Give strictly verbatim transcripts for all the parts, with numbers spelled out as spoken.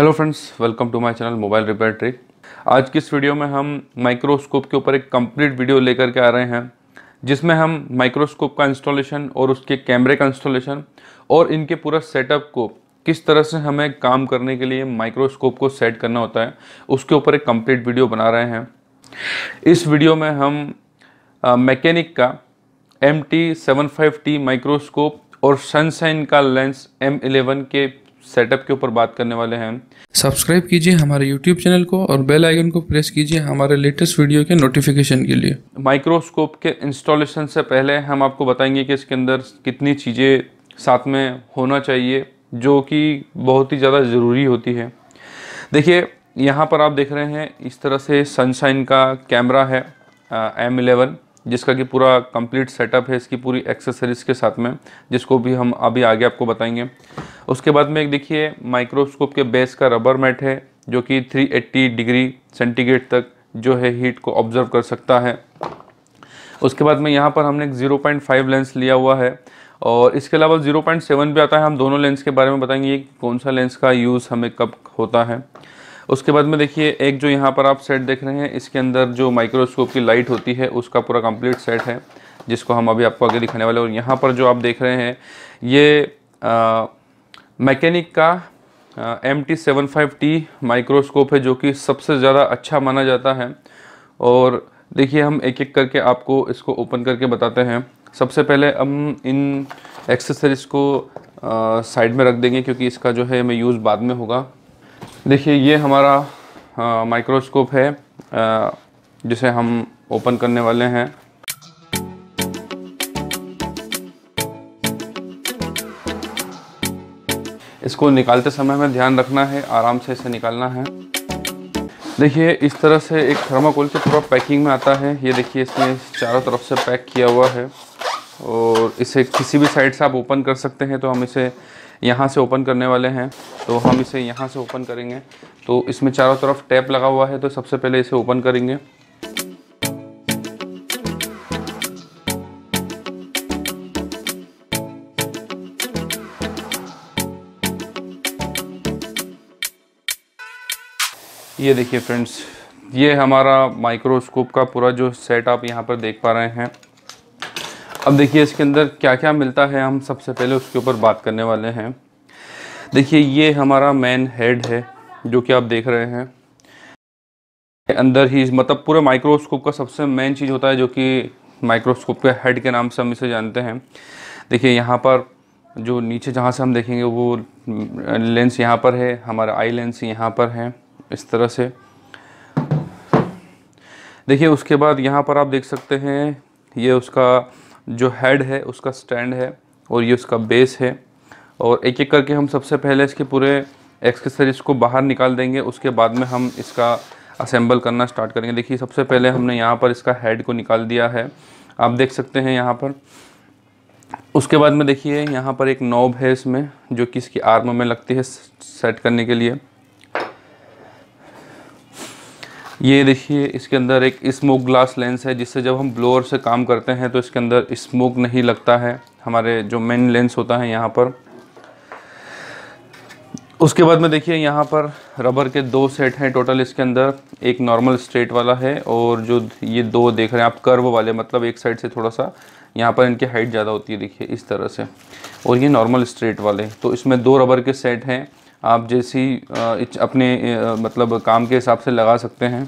Hello friends, welcome to my channel mobile repair trick. आज की इस वीडियो में हम माइक्रोस्कोप के ऊपर एक कंप्लीट वीडियो लेकर के आ रहे हैं, जिसमें हम माइक्रोस्कोप का इंस्टॉलेशन और उसके कैमरे का इंस्टॉलेशन और इनके पूरा सेटअप को किस तरह से हमें काम करने के लिए माइक्रोस्कोप को सेट करना होता है उसके ऊपर एक कंप्लीट वीडियो बना रहे हैं। इस वीडियो में हम मैकेनिक का M T seven five T microscope और सनशाइन का लेंस एम इलेवन के सेटअप के ऊपर बात करने वाले हैं। सब्सक्राइब कीजिए हमारे यूट्यूब चैनल को और बेल आइकन को प्रेस कीजिए हमारे लेटेस्ट वीडियो के नोटिफिकेशन के लिए। माइक्रोस्कोप के इंस्टॉलेशन से पहले हम आपको बताएंगे कि इसके अंदर कितनी चीज़ें साथ में होना चाहिए जो कि बहुत ही ज़्यादा ज़रूरी होती है। देखिए, यहाँ पर आप देख रहे हैं इस तरह से सनशाइन का कैमरा है एम इलेवन, जिसका कि पूरा कंप्लीट सेटअप है इसकी पूरी एक्सेसरीज़ के साथ में, जिसको भी हम अभी आगे आपको बताएंगे। उसके बाद में एक देखिए माइक्रोस्कोप के बेस का रबर मैट है जो कि तीन सौ अस्सी डिग्री सेंटीग्रेड तक जो है हीट को ऑब्जर्व कर सकता है। उसके बाद में यहाँ पर हमने एक ज़ीरो पॉइंट फाइव लेंस लिया हुआ है और इसके अलावा ज़ीरो पॉइंट सेवन भी आता है। हम दोनों लेंस के बारे में बताएंगे कि कौन सा लेंस का यूज़ हमें कब होता है। उसके बाद में देखिए एक जो यहाँ पर आप सेट देख रहे हैं इसके अंदर जो माइक्रोस्कोप की लाइट होती है उसका पूरा कंप्लीट सेट है, जिसको हम अभी आपको आगे दिखाने वाले हैं। और यहाँ पर जो आप देख रहे हैं ये मैकेनिक का M T seven five T microscope है जो कि सबसे ज़्यादा अच्छा माना जाता है। और देखिए हम एक एक करके आपको इसको ओपन करके बताते हैं। सबसे पहले हम इन एक्सेसरीज़ को साइड में रख देंगे क्योंकि इसका जो है हमें यूज़ बाद में होगा। देखिए ये हमारा माइक्रोस्कोप है आ, जिसे हम ओपन करने वाले हैं। इसको निकालते समय हमें ध्यान रखना है, आराम से इसे निकालना है। देखिए इस तरह से एक थर्माकोल से पूरा पैकिंग में आता है। ये देखिए इसमें चारों तरफ से पैक किया हुआ है और इसे किसी भी साइड से आप ओपन कर सकते हैं, तो हम इसे यहाँ से ओपन करने वाले हैं। तो हम इसे यहाँ से ओपन करेंगे, तो इसमें चारों तरफ टैप लगा हुआ है, तो सबसे पहले इसे ओपन करेंगे। ये देखिए फ्रेंड्स, ये हमारा माइक्रोस्कोप का पूरा जो सेट आप यहाँ पर देख पा रहे हैं। अब देखिए इसके अंदर क्या क्या मिलता है, हम सबसे पहले उसके ऊपर बात करने वाले हैं। देखिए ये हमारा मेन हेड है जो कि आप देख रहे हैं। अंदर ही मतलब पूरे माइक्रोस्कोप का सबसे मेन चीज़ होता है जो कि माइक्रोस्कोप के हेड के नाम से हम इसे जानते हैं। देखिए यहाँ पर जो नीचे जहाँ से हम देखेंगे वो लेंस यहाँ पर है, हमारा आई लेंस यहाँ पर है इस तरह से। देखिए उसके बाद यहाँ पर आप देख सकते हैं ये उसका जो हेड है उसका स्टैंड है और ये उसका बेस है। और एक एक करके हम सबसे पहले इसके पूरे एक्सेसरीज़ को बाहर निकाल देंगे, उसके बाद में हम इसका असेंबल करना स्टार्ट करेंगे। देखिए सबसे पहले हमने यहाँ पर इसका हेड को निकाल दिया है, आप देख सकते हैं यहाँ पर। उसके बाद में देखिए यहाँ पर एक नॉब है इसमें जो कि इसकी आर्म में लगती है सेट करने के लिए। ये देखिए इसके अंदर एक स्मोक ग्लास लेंस है, जिससे जब हम ब्लोअर से काम करते हैं तो इसके अंदर स्मोक नहीं लगता है, हमारे जो मेन लेंस होता है यहाँ पर। उसके बाद में देखिए यहाँ पर रबर के दो सेट हैं टोटल इसके अंदर, एक नॉर्मल स्ट्रेट वाला है और जो ये दो देख रहे हैं आप कर्व वाले, मतलब एक साइड से थोड़ा सा यहाँ पर इनकी हाइट ज़्यादा होती है देखिए इस तरह से, और ये नॉर्मल स्ट्रेट वाले। तो इसमें दो रबर के सेट हैं, आप जैसी अपने मतलब काम के हिसाब से लगा सकते हैं।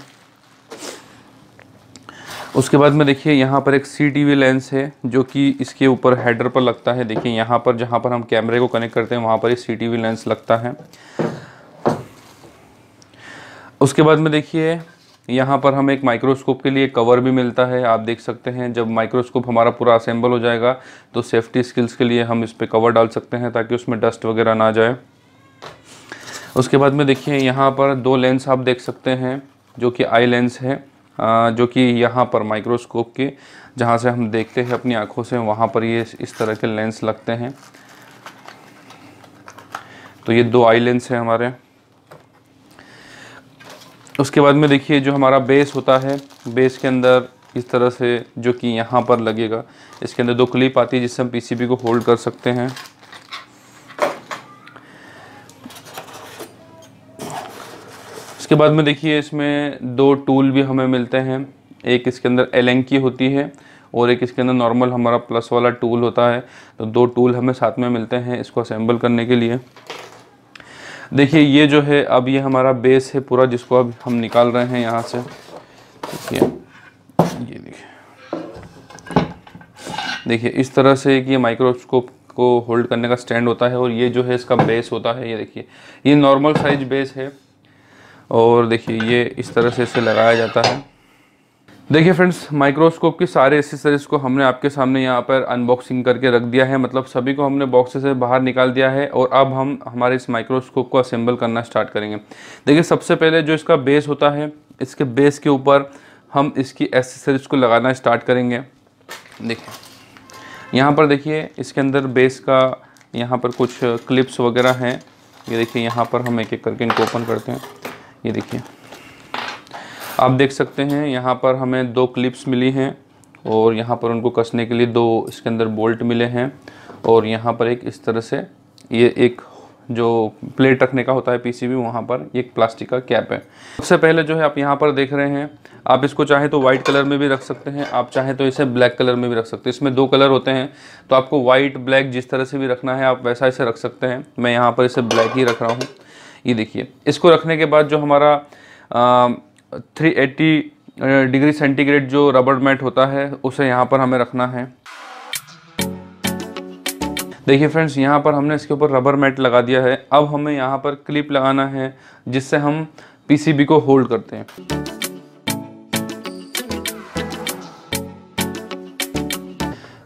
उसके बाद में देखिए यहाँ पर एक सीटीवी लेंस है जो कि इसके ऊपर हेडर पर लगता है। देखिए यहाँ पर जहाँ पर हम कैमरे को कनेक्ट करते हैं वहाँ पर ये सीटीवी लेंस लगता है। उसके बाद में देखिए यहाँ पर हमें एक माइक्रोस्कोप के लिए कवर भी मिलता है, आप देख सकते हैं। जब माइक्रोस्कोप हमारा पूरा असेंबल हो जाएगा तो सेफ्टी स्किल्स के लिए हम इस पर कवर डाल सकते हैं ताकि उसमें डस्ट वगैरह ना जाए। उसके बाद में देखिए यहाँ पर दो लेंस आप देख सकते हैं जो कि आई लेंस है, जो कि यहाँ पर माइक्रोस्कोप के जहाँ से हम देखते हैं अपनी आँखों से वहाँ पर ये इस तरह के लेंस लगते हैं। तो ये दो आई लेंस हैं हमारे। उसके बाद में देखिए जो हमारा बेस होता है, बेस के अंदर इस तरह से जो कि यहाँ पर लगेगा, इसके अंदर दो क्लिप आती है जिससे हम पीसीबी को होल्ड कर सकते हैं। उसके बाद में देखिए इसमें दो टूल भी हमें मिलते हैं, एक इसके अंदर एलन की होती है और एक इसके अंदर नॉर्मल हमारा प्लस वाला टूल होता है। तो दो टूल हमें साथ में मिलते हैं इसको असेंबल करने के लिए। देखिए ये जो है अब ये हमारा बेस है पूरा, जिसको अब हम निकाल रहे हैं यहाँ से। देखिए ये देखिए देखिए इस तरह से कि ये माइक्रोस्कोप को होल्ड करने का स्टैंड होता है और ये जो है इसका बेस होता है। ये देखिए ये नॉर्मल साइज बेस है और देखिए ये इस तरह से इसे लगाया जाता है। देखिए फ्रेंड्स, माइक्रोस्कोप की सारे एक्सेसरीज को हमने आपके सामने यहाँ पर अनबॉक्सिंग करके रख दिया है, मतलब सभी को हमने बॉक्स से बाहर निकाल दिया है और अब हम हमारे इस माइक्रोस्कोप को असेंबल करना स्टार्ट करेंगे। देखिए सबसे पहले जो इसका बेस होता है, इसके बेस के ऊपर हम इसकी एक्सेसरीज को लगाना स्टार्ट करेंगे। देखिए यहाँ पर देखिए इसके अंदर बेस का यहाँ पर कुछ क्लिप्स वगैरह हैं। ये देखिए यहाँ पर हम एक एक करके इनको ओपन करते हैं। ये देखिए आप देख सकते हैं यहाँ पर हमें दो क्लिप्स मिली हैं और यहाँ पर उनको कसने के लिए दो इसके अंदर बोल्ट मिले हैं और यहाँ पर एक इस तरह से ये एक जो प्लेट रखने का होता है पीसीबी, वहाँ पर एक प्लास्टिक का कैप है। सबसे पहले जो है आप यहाँ पर देख रहे हैं, आप इसको चाहे तो वाइट कलर में भी रख सकते हैं, आप चाहे तो इसे ब्लैक कलर में भी रख सकते हैं। इसमें दो कलर होते हैं तो आपको वाइट ब्लैक जिस तरह से भी रखना है आप वैसा इसे रख सकते हैं। मैं यहाँ पर इसे ब्लैक ही रख रहा हूँ। ये देखिए इसको रखने के बाद जो हमारा आ, तीन सौ अस्सी डिग्री सेंटीग्रेड जो रबर मैट होता है उसे यहाँ पर हमें रखना है। देखिए फ्रेंड्स यहाँ पर हमने इसके ऊपर रबर मैट लगा दिया है। अब हमें यहाँ पर क्लिप लगाना है जिससे हम पीसीबी को होल्ड करते हैं।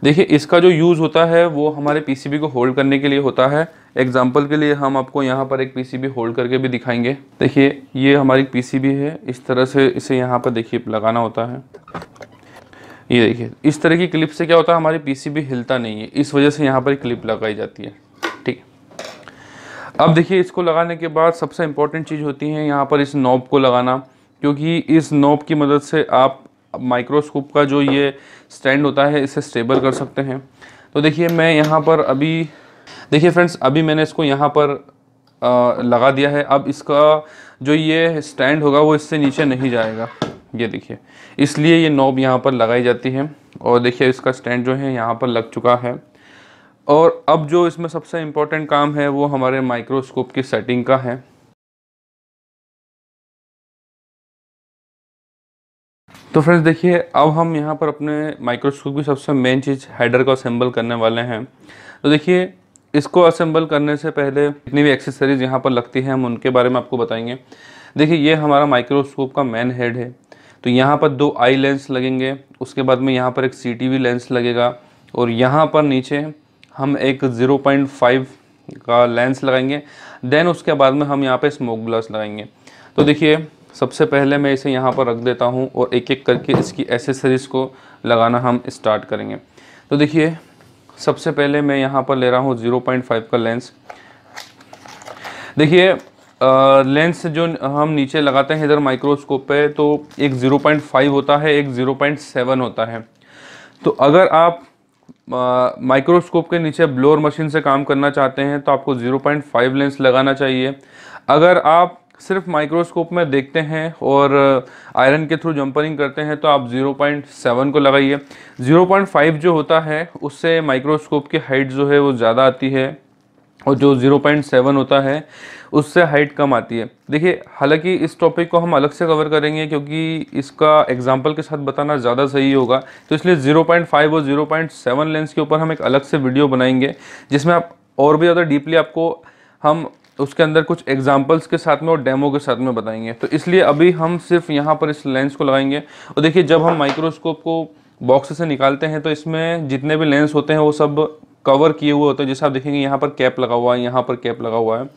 देखिए इसका जो यूज़ होता है वो हमारे पीसीबी को होल्ड करने के लिए होता है। एग्जाम्पल के लिए हम आपको यहाँ पर एक पीसीबी होल्ड करके भी दिखाएंगे। देखिए ये हमारी पीसीबी है, इस तरह से इसे यहाँ पर देखिए लगाना होता है। ये देखिए इस तरह की क्लिप से क्या होता है हमारी पीसीबी हिलता नहीं है, इस वजह से यहाँ पर क्लिप लगाई जाती है। ठीक, अब देखिए इसको लगाने के बाद सबसे इम्पोर्टेंट चीज़ होती है यहाँ पर इस नॉब को लगाना, क्योंकि इस नॉब की मदद से आप माइक्रोस्कोप का जो ये स्टैंड होता है इसे स्टेबल कर सकते हैं। तो देखिए मैं यहाँ पर अभी देखिए फ्रेंड्स अभी मैंने इसको यहाँ पर आ, लगा दिया है। अब इसका जो ये स्टैंड होगा वो इससे नीचे नहीं जाएगा, ये देखिए इसलिए ये नॉब यहाँ पर लगाई जाती है। और देखिए इसका स्टैंड जो है यहाँ पर लग चुका है और अब जो इसमें सबसे इम्पोर्टेंट काम है वो हमारे माइक्रोस्कोप की सेटिंग का है। तो फ्रेंड्स देखिए अब हम यहाँ पर अपने माइक्रोस्कोप की सबसे मेन चीज़ हेडर को असेंबल करने वाले हैं। तो देखिए इसको असेंबल करने से पहले जितनी भी एक्सेसरीज यहाँ पर लगती हैं हम उनके बारे में आपको बताएंगे। देखिए ये हमारा माइक्रोस्कोप का मेन हेड है, तो यहाँ पर दो आई लेंस लगेंगे, उसके बाद में यहाँ पर एक सी टी वी लेंस लगेगा और यहाँ पर नीचे हम एक ज़ीरो पॉइंट फाइव का लेंस लगाएंगे। देन उसके बाद में हम यहाँ पर स्मोक ग्लास लगाएंगे। तो देखिए सबसे पहले मैं इसे यहाँ पर रख देता हूँ और एक एक करके इसकी एसेसरीज़ को लगाना हम स्टार्ट करेंगे। तो देखिए सबसे पहले मैं यहाँ पर ले रहा हूँ ज़ीरो पॉइंट फाइव का लेंस। देखिए लेंस जो हम नीचे लगाते हैं इधर माइक्रोस्कोप पे, तो एक ज़ीरो पॉइंट फाइव होता है, एक ज़ीरो पॉइंट सेवन होता है। तो अगर आप माइक्रोस्कोप के नीचे ब्लोअर मशीन से काम करना चाहते हैं तो आपको ज़ीरो पॉइंट फाइव लेंस लगाना चाहिए। अगर आप सिर्फ माइक्रोस्कोप में देखते हैं और आयरन के थ्रू जम्परिंग करते हैं तो आप ज़ीरो पॉइंट सेवन को लगाइए। ज़ीरो पॉइंट फाइव जो होता है उससे माइक्रोस्कोप की हाइट जो है वो ज़्यादा आती है और जो ज़ीरो पॉइंट सेवन होता है उससे हाइट कम आती है। देखिए हालांकि इस टॉपिक को हम अलग से कवर करेंगे क्योंकि इसका एग्जांपल के साथ बताना ज़्यादा सही होगा, तो इसलिए ज़ीरो पॉइंट फाइव और ज़ीरो पॉइंट सेवन लेंस के ऊपर हम एक अलग से वीडियो बनाएंगे जिसमें आप और भी ज़्यादा डीपली आपको हम उसके अंदर कुछ एग्जांपल्स के साथ में और डेमो के साथ में बताएंगे। तो इसलिए अभी हम सिर्फ यहाँ पर इस लेंस को लगाएंगे। और देखिए जब हम माइक्रोस्कोप को बॉक्स से निकालते हैं तो इसमें जितने भी लेंस होते हैं वो सब कवर किए हुए होते हैं। जैसे आप देखेंगे यहाँ पर कैप लगा हुआ है, यहाँ पर कैप लगा हुआ है,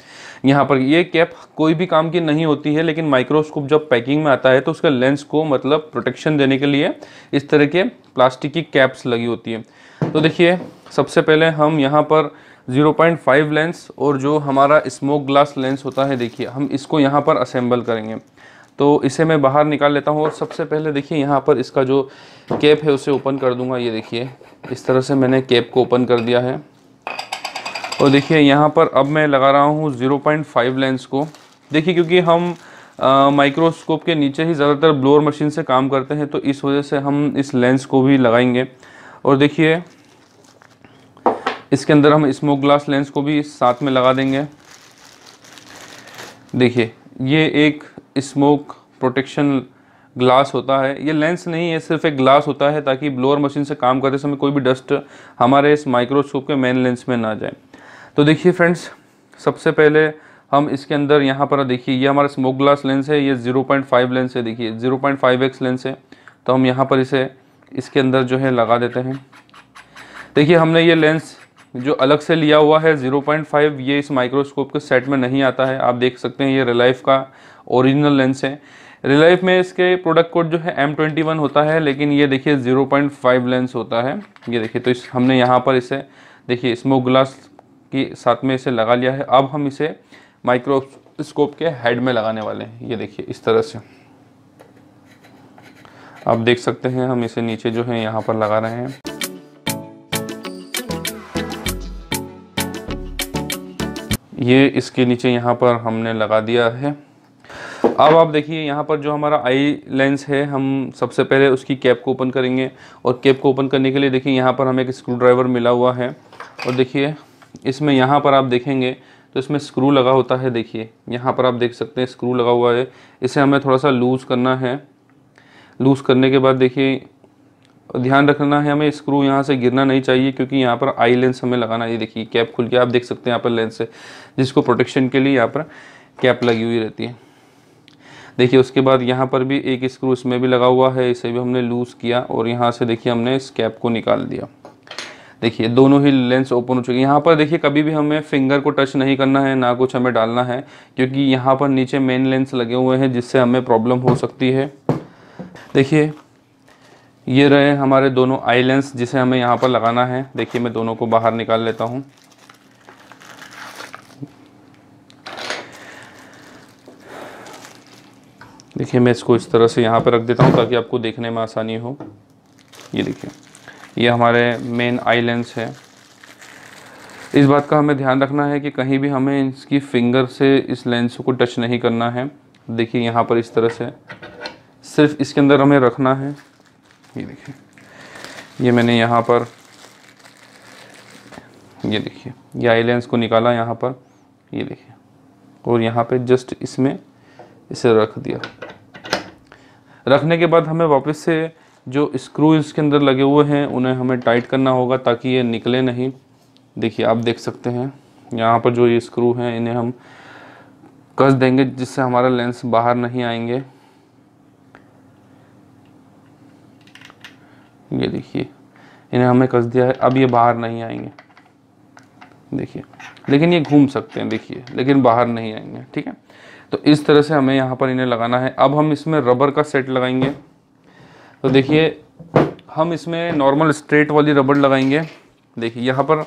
यहाँ पर ये कैप कोई भी काम की नहीं होती है, लेकिन माइक्रोस्कोप जब पैकिंग में आता है तो उसके लेंस को मतलब प्रोटेक्शन देने के लिए इस तरह के प्लास्टिक की कैप्स लगी होती है। तो देखिए सबसे पहले हम यहाँ पर ज़ीरो पॉइंट फाइव लेंस और जो हमारा स्मोक ग्लास लेंस होता है देखिए हम इसको यहाँ पर असेंबल करेंगे। तो इसे मैं बाहर निकाल लेता हूँ और सबसे पहले देखिए यहाँ पर इसका जो कैप है उसे ओपन कर दूँगा। ये देखिए इस तरह से मैंने कैप को ओपन कर दिया है और देखिए यहाँ पर अब मैं लगा रहा हूँ ज़ीरो पॉइंट फाइव लेंस को। देखिए क्योंकि हम माइक्रोस्कोप के नीचे ही ज़्यादातर ब्लोअर मशीन से काम करते हैं, तो इस वजह से हम इस लेंस को भी लगाएंगे। और देखिए इसके अंदर हम स्मोक ग्लास लेंस को भी साथ में लगा देंगे। देखिए ये एक स्मोक प्रोटेक्शन ग्लास होता है, ये लेंस नहीं है, सिर्फ एक ग्लास होता है ताकि ब्लोअर मशीन से काम करते समय कोई भी डस्ट हमारे इस माइक्रोस्कोप के मेन लेंस में ना जाए। तो देखिए फ्रेंड्स, सबसे पहले हम इसके अंदर यहाँ पर देखिए ये हमारा स्मोक ग्लास लेंस है, ये ज़ीरो पॉइंट फाइव लेंस है, देखिए zero point five X lens है, तो हम यहाँ पर इसे इसके अंदर जो है लगा देते हैं। देखिए हमने ये लेंस जो अलग से लिया हुआ है ज़ीरो पॉइंट फाइव, ये इस माइक्रोस्कोप के सेट में नहीं आता है, आप देख सकते हैं ये रिलाइफ का ओरिजिनल लेंस है। रिलाइफ में इसके प्रोडक्ट कोड जो है एम ट्वेंटी वन होता है, लेकिन ये देखिए ज़ीरो पॉइंट फाइव लेंस होता है, ये देखिए। तो इस हमने यहाँ पर इसे देखिए स्मोक ग्लास के साथ में इसे लगा लिया है। अब हम इसे माइक्रोस्कोप के हेड में लगाने वाले हैं, ये देखिए इस तरह से आप देख सकते हैं, हम इसे नीचे जो है यहाँ पर लगा रहे हैं। ये इसके नीचे यहाँ पर हमने लगा दिया है। अब आप देखिए यहाँ पर जो हमारा आई लेंस है, हम सबसे पहले उसकी कैप को ओपन करेंगे, और कैप को ओपन करने के लिए देखिए यहाँ पर हमें एक स्क्रू ड्राइवर मिला हुआ है, और देखिए इसमें यहाँ पर आप देखेंगे तो इसमें स्क्रू लगा होता है। देखिए यहाँ पर आप देख सकते हैं स्क्रू लगा हुआ है, इसे हमें थोड़ा सा लूज़ करना है। लूज़ करने के बाद देखिए ध्यान रखना है हमें, स्क्रू यहाँ से गिरना नहीं चाहिए क्योंकि यहाँ पर आई लेंस हमें लगाना है। देखिए कैप खुल के आप देख सकते हैं, यहाँ पर लेंस है जिसको प्रोटेक्शन के लिए यहाँ पर कैप लगी हुई रहती है। देखिए उसके बाद यहाँ पर भी एक स्क्रू इसमें भी लगा हुआ है, इसे भी हमने लूज़ किया और यहाँ से देखिए हमने इस कैप को निकाल दिया। देखिए दोनों ही लेंस ओपन हो चुके हैं। यहाँ पर देखिए कभी भी हमें फिंगर को टच नहीं करना है, ना कुछ हमें डालना है, क्योंकि यहाँ पर नीचे मेन लेंस लगे हुए हैं जिससे हमें प्रॉब्लम हो सकती है। देखिए ये रहे हमारे दोनों आई लेंस जिसे हमें यहाँ पर लगाना है। देखिए मैं दोनों को बाहर निकाल लेता हूँ। देखिए मैं इसको इस तरह से यहाँ पर रख देता हूँ ताकि आपको देखने में आसानी हो। ये देखिए ये हमारे मेन आई लेंस है। इस बात का हमें ध्यान रखना है कि कहीं भी हमें इसकी फिंगर से इस लेंस को टच नहीं करना है। देखिए यहाँ पर इस तरह से सिर्फ इसके अंदर हमें रखना है। ये देखिए ये मैंने यहाँ पर ये देखिए ये आई लेंस को निकाला यहाँ पर, ये देखिए, और यहाँ पे जस्ट इसमें इसे रख दिया। रखने के बाद हमें वापस से जो स्क्रू इसके अंदर लगे हुए हैं उन्हें हमें टाइट करना होगा ताकि ये निकले नहीं। देखिए आप देख सकते हैं यहाँ पर जो ये स्क्रू हैं इन्हें हम कस देंगे जिससे हमारा लेंस बाहर नहीं आएंगे। ये देखिए इन्हें हमें कस दिया है, अब ये बाहर नहीं आएंगे। देखिए लेकिन ये घूम सकते हैं, देखिए लेकिन बाहर नहीं आएंगे, ठीक है। तो इस तरह से हमें यहाँ पर इन्हें लगाना है। अब हम इसमें रबर का सेट लगाएंगे। तो देखिए हम इसमें नॉर्मल स्ट्रेट वाली रबर लगाएंगे। देखिए यहाँ पर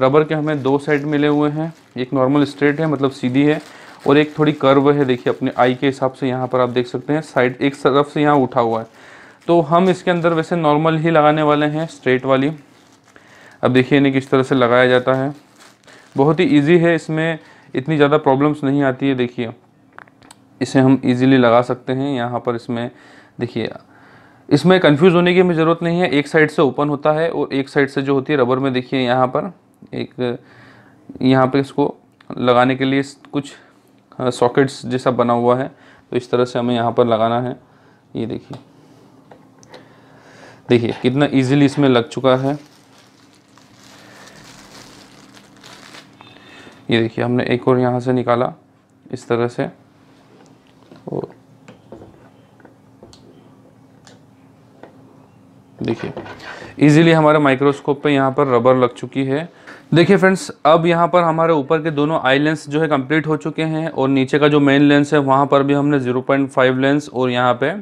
रबर के हमें दो सेट मिले हुए हैं, एक नॉर्मल स्ट्रेट है मतलब सीधी है, और एक थोड़ी कर्व है। देखिए अपने आई के हिसाब से यहाँ पर आप देख सकते हैं साइड एक तरफ से यहाँ उठा हुआ है, तो हम इसके अंदर वैसे नॉर्मल ही लगाने वाले हैं स्ट्रेट वाली। अब देखिए इन्हें किस तरह से लगाया जाता है, बहुत ही ईजी है, इसमें इतनी ज़्यादा प्रॉब्लम्स नहीं आती है। देखिए इसे हम इजीली लगा सकते हैं यहाँ पर। इसमें देखिए इसमें कंफ्यूज होने की हमें ज़रूरत नहीं है, एक साइड से ओपन होता है और एक साइड से जो होती है रबर में। देखिए यहाँ पर एक यहाँ पे इसको लगाने के लिए कुछ सॉकेट्स जैसा बना हुआ है, तो इस तरह से हमें यहाँ पर लगाना है। ये देखिए देखिए कितना इजीली इसमें लग चुका है। ये देखिए हमने एक और यहाँ से निकाला इस तरह से, और देखिए इजीली हमारे माइक्रोस्कोप पे यहाँ पर रबर लग चुकी है। देखिए फ्रेंड्स, अब यहाँ पर हमारे ऊपर के दोनों आई लेंस जो है कंप्लीट हो चुके हैं, और नीचे का जो मेन लेंस है वहाँ पर भी हमने ज़ीरो पॉइंट फाइव लेंस और यहाँ पे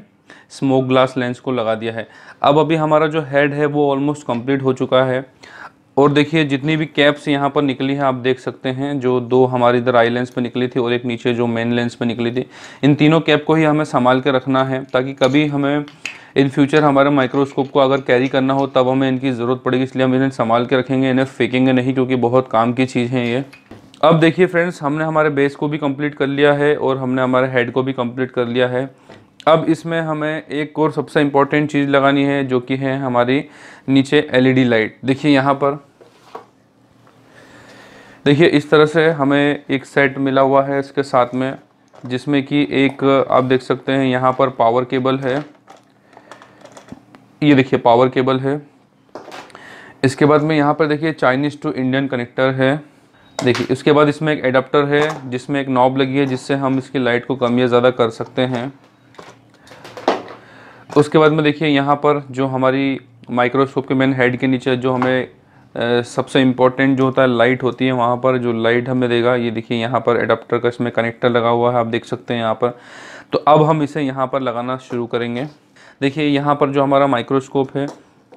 स्मोक ग्लास लेंस को लगा दिया है। अब अभी हमारा जो हेड है वो ऑलमोस्ट कंप्लीट हो चुका है। और देखिए जितनी भी कैप्स यहाँ पर निकली हैं आप देख सकते हैं, जो दो हमारी इधर आई लेंस पर निकली थी और एक नीचे जो मेन लेंस पर निकली थी, इन तीनों कैप को ही हमें संभाल के रखना है ताकि कभी हमें इन फ्यूचर हमारे माइक्रोस्कोप को अगर कैरी करना हो तब हमें इनकी ज़रूरत पड़ेगी, इसलिए हम इन्हें संभाल के रखेंगे, इन्हें फेंकेंगे नहीं क्योंकि बहुत काम की चीज़ है ये। अब देखिए फ्रेंड्स, हमने हमारे बेस को भी कंप्लीट कर लिया है और हमने हमारे हेड को भी कंप्लीट कर लिया है। अब इसमें हमें एक और सबसे इम्पॉर्टेंट चीज़ लगानी है, जो कि है हमारी नीचे एलईडी लाइट। देखिए यहाँ पर, देखिए इस तरह से हमें एक सेट मिला हुआ है इसके साथ में, जिसमें कि एक आप देख सकते हैं यहाँ पर पावर केबल है, ये देखिए पावर केबल है। इसके बाद में यहाँ पर देखिए चाइनीज़ टू इंडियन कनेक्टर है, देखिए इसके बाद इसमें एक एडाप्टर है जिसमें एक नॉब लगी है जिससे हम इसकी लाइट को कम या ज़्यादा कर सकते हैं। उसके बाद में देखिए यहाँ पर जो हमारी माइक्रोस्कोप के मेन हेड के नीचे जो हमें सबसे इम्पॉर्टेंट जो होता है लाइट होती है, वहाँ पर जो लाइट हमें देगा, ये देखिए यहाँ पर एडाप्टर का इसमें कनेक्टर लगा हुआ है, आप देख सकते हैं यहाँ पर। तो अब हम इसे यहाँ पर लगाना शुरू करेंगे। देखिए यहाँ पर जो हमारा माइक्रोस्कोप है,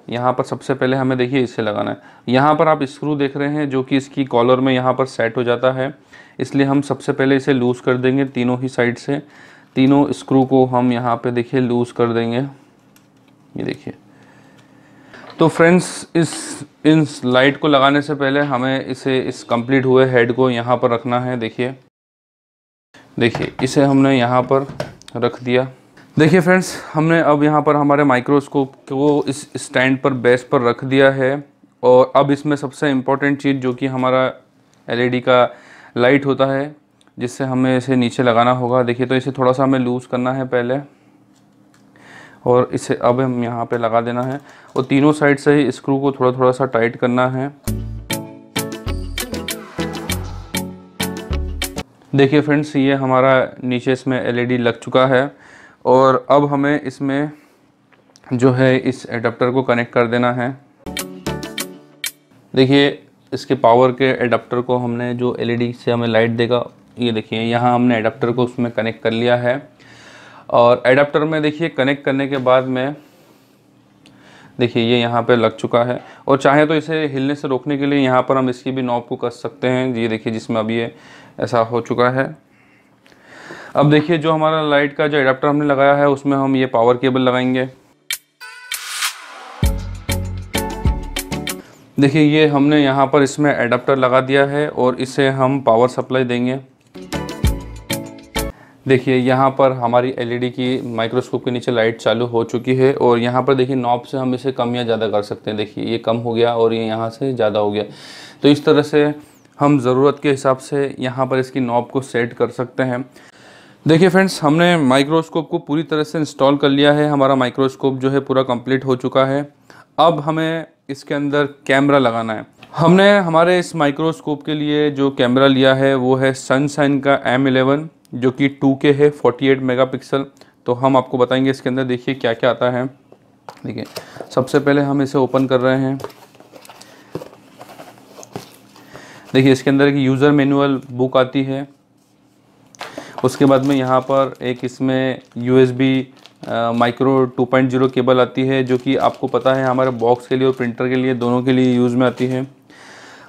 यहाँ पर सबसे पहले हमें देखिए इसे लगाना है। यहाँ पर आप स्क्रू देख रहे हैं जो कि इसकी कॉलर में यहाँ पर सेट हो जाता है, इसलिए हम सबसे पहले इसे लूज़ कर देंगे तीनों ही साइड से। तीनों स्क्रू को हम यहाँ पे देखिए लूज़ कर देंगे, ये देखिए। तो फ्रेंड्स, इस इन लाइट को लगाने से पहले हमें इसे इस कंप्लीट हुए हेड को यहाँ पर रखना है। देखिए देखिए इसे हमने यहाँ पर रख दिया। देखिए फ्रेंड्स, हमने अब यहाँ पर हमारे माइक्रोस्कोप को इस स्टैंड पर, बेस पर रख दिया है। और अब इसमें सबसे इम्पॉर्टेंट चीज़ जो कि हमारा एलईडी का लाइट होता है, जिससे हमें इसे नीचे लगाना होगा। देखिए, तो इसे थोड़ा सा हमें लूज़ करना है पहले, और इसे अब हम यहाँ पे लगा देना है। और तीनों साइड से ही स्क्रू को थोड़ा थोड़ा सा टाइट करना है। देखिए फ्रेंड्स, ये हमारा नीचे इसमें एलईडी लग चुका है। और अब हमें इसमें जो है इस एडाप्टर को कनेक्ट कर देना है। देखिए इसके पावर के एडाप्टर को हमने, जो एलईडी से हमें लाइट देगा, ये देखिए यहाँ हमने एडाप्टर को उसमें कनेक्ट कर लिया है। और एडाप्टर में देखिए कनेक्ट करने के बाद में देखिए ये यहाँ पे लग चुका है। और चाहे तो इसे हिलने से रोकने के लिए यहाँ पर हम इसकी भी नॉब को कस सकते हैं, ये देखिए, जिसमें अब ये ऐसा हो चुका है। अब देखिए जो हमारा लाइट का जो एडाप्टर हमने लगाया है, उसमें हम ये पावर केबल लगाएंगे। देखिए ये हमने यहाँ पर इसमें एडाप्टर लगा दिया है और इसे हम पावर सप्लाई देंगे। देखिए यहाँ पर हमारी एलईडी की माइक्रोस्कोप के नीचे लाइट चालू हो चुकी है। और यहाँ पर देखिए नॉब से हम इसे कम या ज़्यादा कर सकते हैं। देखिए ये कम हो गया और ये यहाँ से ज़्यादा हो गया। तो इस तरह से हम ज़रूरत के हिसाब से यहाँ पर इसकी नॉब को सेट कर सकते हैं। देखिए फ्रेंड्स, हमने माइक्रोस्कोप को पूरी तरह से इंस्टॉल कर लिया है। हमारा माइक्रोस्कोप जो है पूरा कंप्लीट हो चुका है। अब हमें इसके अंदर कैमरा लगाना है। हमने हमारे इस माइक्रोस्कोप के लिए जो कैमरा लिया है वो है सनशाइन का एम इलेवन, जो कि टू के है, अड़तालीस मेगापिक्सल। तो हम आपको बताएंगे इसके अंदर देखिए क्या क्या आता है। देखिए सबसे पहले हम इसे ओपन कर रहे हैं। देखिए इसके अंदर एक यूज़र मैनुअल बुक आती है। उसके बाद में यहाँ पर एक इसमें USB micro two point zero cable आती है, जो कि आपको पता है हमारे बॉक्स के लिए और प्रिंटर के लिए, दोनों के लिए यूज़ में आती है।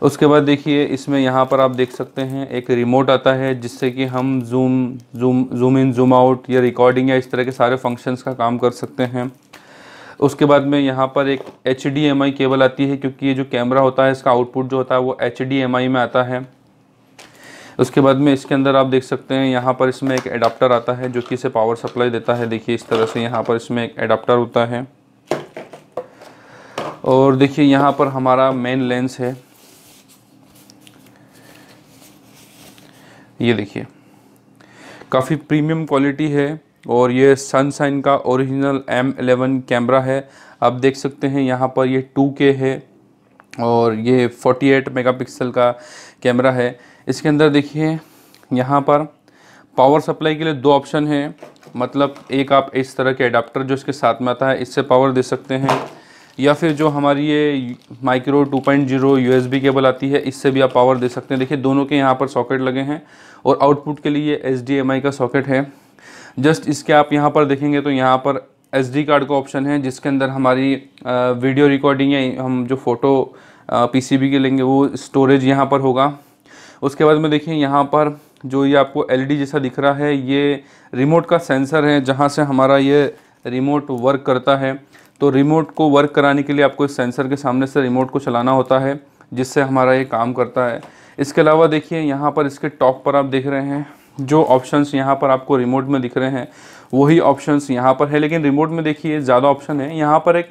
उसके बाद देखिए इसमें यहाँ पर आप देख सकते हैं एक रिमोट आता है, जिससे कि हम zoom zoom zoom in zoom out या रिकॉर्डिंग या इस तरह के सारे फंक्शंस का काम कर सकते हैं। उसके बाद में यहाँ पर एक H D M I cable आती है, क्योंकि ये जो कैमरा होता है इसका आउटपुट जो होता है वो एच डी एम आई में आता है। उसके बाद में इसके अंदर आप देख सकते हैं यहाँ पर इसमें एक एडाप्टर आता है, जो कि इसे पावर सप्लाई देता है। देखिए इस तरह से यहाँ पर इसमें एक एडाप्टर होता है। और देखिए यहाँ पर हमारा मेन लेंस है, ये देखिए काफ़ी प्रीमियम क्वालिटी है। और ये सनशाइन का ओरिजिनल एम इलेवन कैमरा है। आप देख सकते हैं यहाँ पर ये टू के है और ये अड़तालीस मेगापिक्सल का कैमरा है। इसके अंदर देखिए यहाँ पर पावर सप्लाई के लिए दो ऑप्शन है, मतलब एक आप इस तरह के एडाप्टर जो इसके साथ में आता है इससे पावर दे सकते हैं, या फिर जो हमारी ये micro two point zero USB cable आती है इससे भी आप पावर दे सकते हैं। देखिए दोनों के यहाँ पर सॉकेट लगे हैं और आउटपुट के लिए एचडीएमआई का सॉकेट है। जस्ट इसके आप यहाँ पर देखेंगे तो यहाँ पर एसडी कार्ड का ऑप्शन है, जिसके अंदर हमारी वीडियो रिकॉर्डिंग या हम जो फ़ोटो पीसीबी के लेंगे वो स्टोरेज यहाँ पर होगा। उसके बाद में देखिए यहाँ पर जो ये आपको एलईडी जैसा दिख रहा है, ये रिमोट का सेंसर है, जहाँ से हमारा ये रिमोट वर्क करता है। तो रिमोट को वर्क कराने के लिए आपको इस सेंसर के सामने से रिमोट को चलाना होता है, जिससे हमारा ये काम करता है। इसके अलावा देखिए यहाँ पर इसके टॉप पर आप देख रहे हैं जो ऑप्शंस यहाँ पर आपको रिमोट में दिख रहे हैं वही ऑप्शंस यहाँ पर है, लेकिन रिमोट में देखिए ज़्यादा ऑप्शन है। यहाँ पर एक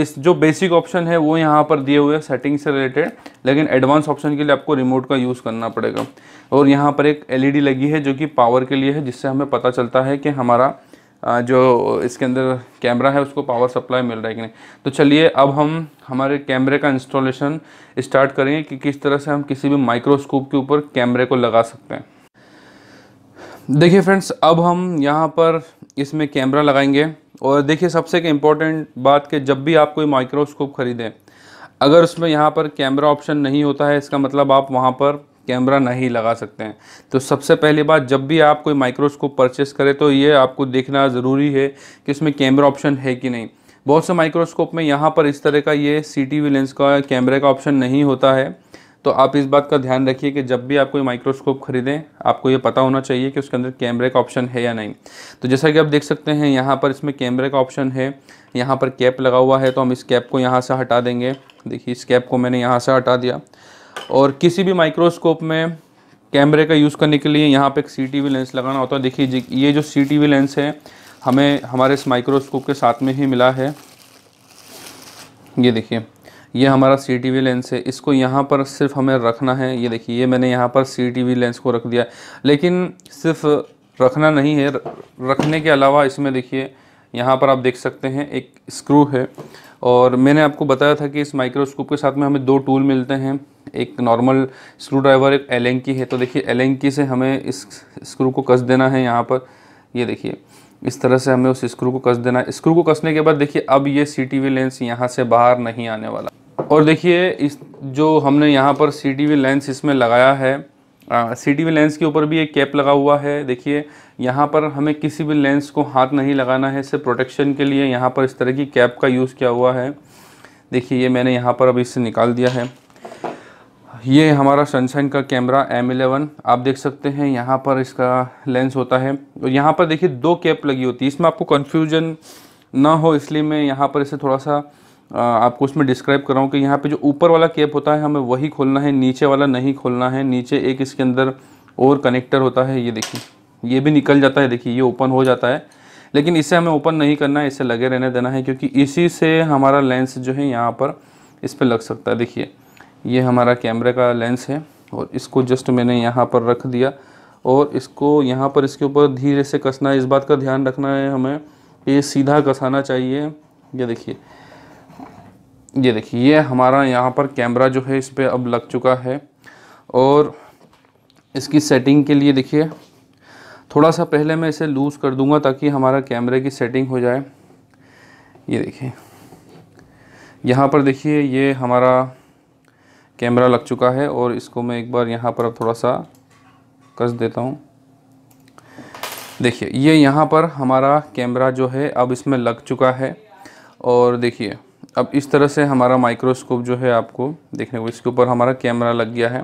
इस जो बेसिक ऑप्शन है वो यहाँ पर दिए हुए सेटिंग से रिलेटेड, लेकिन एडवांस ऑप्शन के लिए आपको रिमोट का यूज़ करना पड़ेगा। और यहाँ पर एक एलईडी लगी है जो कि पावर के लिए है, जिससे हमें पता चलता है कि हमारा जो इसके अंदर कैमरा है उसको पावर सप्लाई मिल रहा है कि नहीं। तो चलिए अब हम हमारे कैमरे का इंस्टॉलेशन स्टार्ट करेंगे कि किस तरह से हम किसी भी माइक्रोस्कोप के ऊपर कैमरे को लगा सकते हैं। देखिए फ्रेंड्स, अब हम यहाँ पर इसमें कैमरा लगाएंगे। और देखिए सबसे एक इम्पॉर्टेंट बात कि जब भी आप कोई माइक्रोस्कोप ख़रीदें, अगर उसमें यहाँ पर कैमरा ऑप्शन नहीं होता है इसका मतलब आप वहाँ पर कैमरा नहीं लगा सकते हैं। तो सबसे पहली बात, जब भी आप कोई माइक्रोस्कोप परचेस करें तो ये आपको देखना ज़रूरी है कि उसमें कैमरा ऑप्शन है कि नहीं। बहुत से माइक्रोस्कोप में यहाँ पर इस तरह का ये सी टी वी लेंस का कैमरे का ऑप्शन नहीं होता है। तो आप इस बात का ध्यान रखिए कि जब भी आप कोई माइक्रोस्कोप ख़रीदें आपको ये पता होना चाहिए कि उसके अंदर कैमरे का ऑप्शन है या नहीं। तो जैसा कि आप देख सकते हैं यहाँ पर इसमें कैमरे का ऑप्शन है, यहाँ पर कैप लगा हुआ है, तो हम इस कैप को यहाँ से हटा देंगे। देखिए इस कैप को मैंने यहाँ से हटा दिया। और किसी भी माइक्रोस्कोप में कैमरे का यूज़ करने के लिए यहाँ पर एक सी टी वी लेंस लगाना होता है। देखिए ये जो सी टी वी लेंस है हमें हमारे इस माइक्रोस्कोप के साथ में ही मिला है। ये देखिए ये हमारा सी टी वी लेंस है, इसको यहाँ पर सिर्फ हमें रखना है। ये देखिए ये मैंने यहाँ पर सी टी वी लेंस को रख दिया, लेकिन सिर्फ रखना नहीं है। रखने के अलावा इसमें देखिए यहाँ पर आप देख सकते हैं एक स्क्रू है। और मैंने आपको बताया था कि इस माइक्रोस्कोप के साथ में हमें दो टूल मिलते हैं, एक नॉर्मल स्क्रू ड्राइवर, एक एलेंकी है। तो देखिए एलेंकी से हमें इस स्क्रू को कस देना है यहाँ पर। ये देखिए इस तरह से हमें उस स्क्रू को कस देना है। स्क्रू को कसने के बाद देखिए अब ये सी टी वी लेंस यहाँ से बाहर नहीं आने वाला। और देखिए इस जो हमने यहाँ पर सी टी वी लेंस इसमें लगाया है, सी टी वी लेंस के ऊपर भी एक कैप लगा हुआ है। देखिए यहाँ पर हमें किसी भी लेंस को हाथ नहीं लगाना है, इससे प्रोटेक्शन के लिए यहाँ पर इस तरह की कैप का यूज़ किया हुआ है। देखिए ये मैंने यहाँ पर अभी इससे निकाल दिया है। ये हमारा सनशाइन का कैमरा एम इलेवन आप देख सकते हैं, यहाँ पर इसका लेंस होता है। और यहाँ पर देखिए दो कैप लगी होती है। इसमें आपको कन्फ्यूजन ना हो इसलिए मैं यहाँ पर इसे थोड़ा सा आपको इसमें डिस्क्राइब कर रहा हूँ कि यहाँ पे जो ऊपर वाला कैप होता है हमें वही खोलना है, नीचे वाला नहीं खोलना है। नीचे एक इसके अंदर और कनेक्टर होता है, ये देखिए ये भी निकल जाता है। देखिए ये ओपन हो जाता है, लेकिन इसे हमें ओपन नहीं करना है, इसे लगे रहने देना है, क्योंकि इसी से हमारा लेंस जो है यहाँ पर इस पर लग सकता है। देखिए ये हमारा कैमरे का लेंस है और इसको जस्ट मैंने यहाँ पर रख दिया। और इसको यहाँ पर इसके ऊपर धीरे से कसना है। इस बात का ध्यान रखना है हमें, ये सीधा कसाना चाहिए। ये देखिए ये देखिए ये हमारा यहाँ पर कैमरा जो है इस पर अब लग चुका है। और इसकी सेटिंग के लिए देखिए थोड़ा सा पहले मैं इसे लूज़ कर दूंगा ताकि हमारा कैमरे की सेटिंग हो जाए। ये देखिए यहाँ पर देखिए ये हमारा कैमरा लग चुका है। और इसको मैं एक बार यहाँ पर अब थोड़ा सा कस देता हूँ। देखिए ये यहाँ पर हमारा कैमरा जो है अब इसमें लग चुका है। और देखिए अब इस तरह से हमारा माइक्रोस्कोप जो है आपको देखने को इसके ऊपर हमारा कैमरा लग गया है।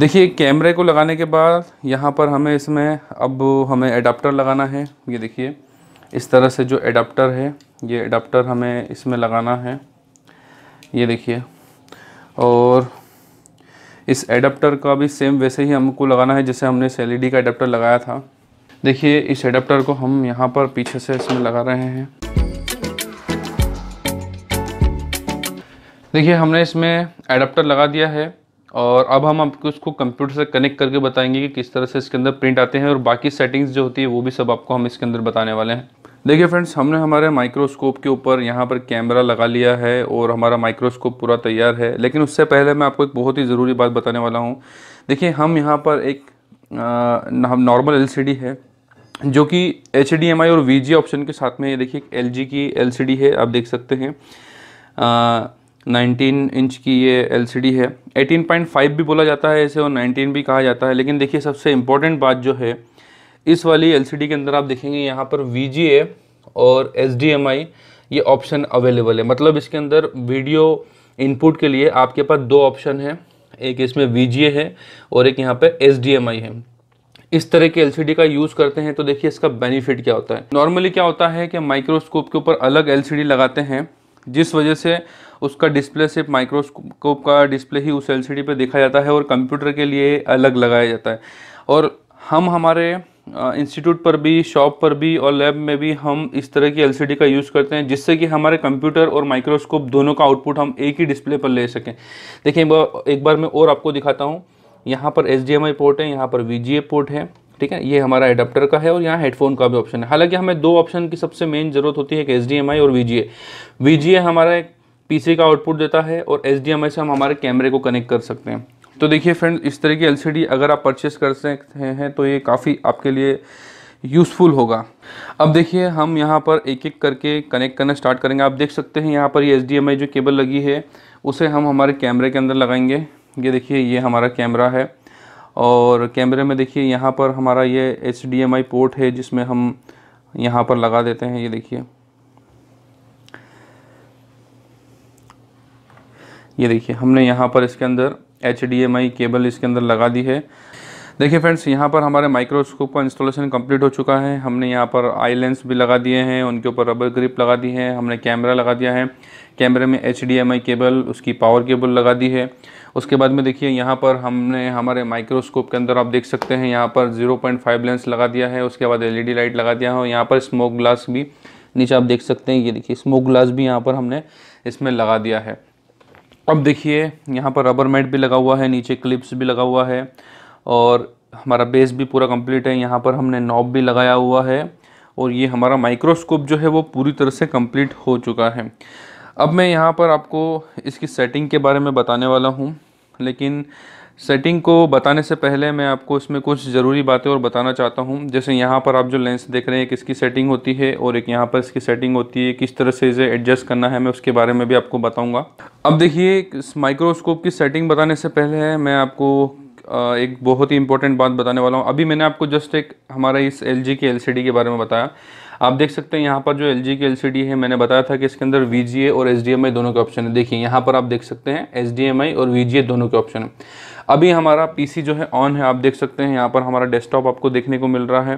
देखिए कैमरे को लगाने के बाद यहाँ पर हमें इसमें अब हमें एडाप्टर लगाना है। ये देखिए इस तरह से जो एडाप्टर है ये एडाप्टर हमें इसमें लगाना है। ये देखिए और इस एडाप्टर का भी सेम वैसे ही हमको लगाना है जैसे हमने एल ई डी का एडाप्टर लगाया था। देखिए इस एडाप्टर को हम यहाँ पर पीछे से इसमें लगा रहे हैं। देखिए हमने इसमें एडाप्टर लगा दिया है। और अब हम आपको इसको कंप्यूटर से कनेक्ट करके बताएंगे कि किस तरह से इसके अंदर प्रिंट आते हैं और बाकी सेटिंग्स जो होती है वो भी सब आपको हम इसके अंदर बताने वाले हैं। देखिए फ्रेंड्स, हमने हमारे माइक्रोस्कोप के ऊपर यहाँ पर कैमरा लगा लिया है और हमारा माइक्रोस्कोप पूरा तैयार है। लेकिन उससे पहले मैं आपको एक बहुत ही ज़रूरी बात बताने वाला हूँ। देखिए हम यहाँ पर एक नॉर्मल एल सी डी है जो कि एच डी एम आई और वी जी ऑप्शन के साथ में, ये देखिए एल जी की एल सी डी है आप देख सकते हैं। उन्नीस इंच की ये एलसीडी है, अठारह पॉइंट पाँच भी बोला जाता है इसे और उन्नीस भी कहा जाता है। लेकिन देखिए सबसे इम्पॉर्टेंट बात जो है इस वाली एलसीडी के अंदर आप देखेंगे यहाँ पर V G A और H D M I ये ऑप्शन अवेलेबल है। मतलब इसके अंदर वीडियो इनपुट के लिए आपके पास दो ऑप्शन है, एक इसमें V G A है और एक यहाँ पे H D M I है। इस तरह के एलसीडी का यूज़ करते हैं तो देखिए इसका बेनिफिट क्या होता है। नॉर्मली क्या होता है कि माइक्रोस्कोप के ऊपर अलग एलसीडी लगाते हैं जिस वजह से उसका डिस्प्ले सिर्फ माइक्रोस्कोप का डिस्प्ले ही उस एलसीडी पे देखा जाता है और कंप्यूटर के लिए अलग लगाया जाता है। और हम हमारे इंस्टीट्यूट पर भी, शॉप पर भी और लैब में भी हम इस तरह की एलसीडी का यूज़ करते हैं, जिससे कि हमारे कंप्यूटर और माइक्रोस्कोप दोनों का आउटपुट हम एक ही डिस्प्ले पर ले सकें। देखिए एक बार मैं और आपको दिखाता हूँ। यहाँ पर H D M I port है, यहाँ पर वी जी ए पोर्ट है, ठीक है, ये हमारा एडाप्टर का है और यहाँ हेडफोन का भी ऑप्शन है। हालांकि हमें दो ऑप्शन की सबसे मेन ज़रूरत होती है, एक एच डी एम आई और वी जी ए। वी जी ए हमारा एक पी सी का आउटपुट देता है और एच डी एम आई से हम हमारे कैमरे को कनेक्ट कर सकते हैं। तो देखिए फ्रेंड, इस तरह की एलसीडी अगर आप परचेस कर सकते हैं तो ये काफ़ी आपके लिए यूज़फुल होगा। अब देखिए हम यहाँ पर एक एक करके कनेक्ट करना स्टार्ट करेंगे। आप देख सकते हैं यहाँ पर ये एच डी एम आई जो केबल लगी है उसे हम हमारे कैमरे के अंदर लगाएंगे। ये देखिए ये हमारा कैमरा है और कैमरे में देखिए यहाँ पर हमारा ये H D M I port है जिसमें हम यहाँ पर लगा देते हैं। ये देखिए ये देखिए हमने यहाँ पर इसके अंदर H D M I cable इसके अंदर लगा दी है। देखिए फ्रेंड्स, यहाँ पर हमारे माइक्रोस्कोप का इंस्टॉलेशन कंप्लीट हो चुका है। हमने यहाँ पर आई लेंस भी लगा दिए हैं, उनके ऊपर रबर ग्रिप लगा दी है, हमने कैमरा लगा दिया है, कैमरे में H D M I cable, उसकी पावर केबल लगा दी है। उसके बाद में देखिए यहाँ पर हमने हमारे माइक्रोस्कोप के अंदर आप देख सकते हैं यहाँ पर ज़ीरो पॉइंट फाइव लेंस लगा दिया है, उसके बाद एल ई डी लाइट लगा दिया है और यहाँ पर स्मोक ग्लास भी नीचे आप देख सकते हैं। ये देखिए स्मोक ग्लास भी यहाँ पर हमने इसमें लगा दिया है। अब देखिए यहाँ पर रबर मैट भी लगा हुआ है, नीचे क्लिप्स भी लगा हुआ है और हमारा बेस भी पूरा कंप्लीट है। यहाँ पर हमने नॉब भी लगाया हुआ है और ये हमारा माइक्रोस्कोप जो है वो पूरी तरह से कंप्लीट हो चुका है। अब मैं यहाँ पर आपको इसकी सेटिंग के बारे में बताने वाला हूँ, लेकिन सेटिंग को बताने से पहले मैं आपको इसमें कुछ ज़रूरी बातें और बताना चाहता हूँ। जैसे यहाँ पर आप जो लेंस देख रहे हैं, एक इसकी सेटिंग होती है और एक यहाँ पर इसकी सेटिंग होती है। किस तरह से इसे एडजस्ट करना है मैं उसके बारे में भी आपको बताऊँगा। अब देखिए इस माइक्रोस्कोप की सेटिंग बताने से पहले मैं आपको एक बहुत ही इंपॉर्टेंट बात बताने वाला हूँ। अभी मैंने आपको जस्ट एक हमारा इस एल जी की एलसीडी के बारे में बताया। आप देख सकते हैं यहाँ पर जो एल जी की एलसीडी है, मैंने बताया था कि इसके अंदर वी जी ए और एच डी एम आई दोनों के ऑप्शन है। देखिए यहाँ पर आप देख सकते हैं एच डी एम आई और वी जी ए दोनों के ऑप्शन है। अभी हमारा पी सी जो है ऑन है, आप देख सकते हैं यहाँ पर हमारा डेस्कटॉप आपको देखने को मिल रहा है।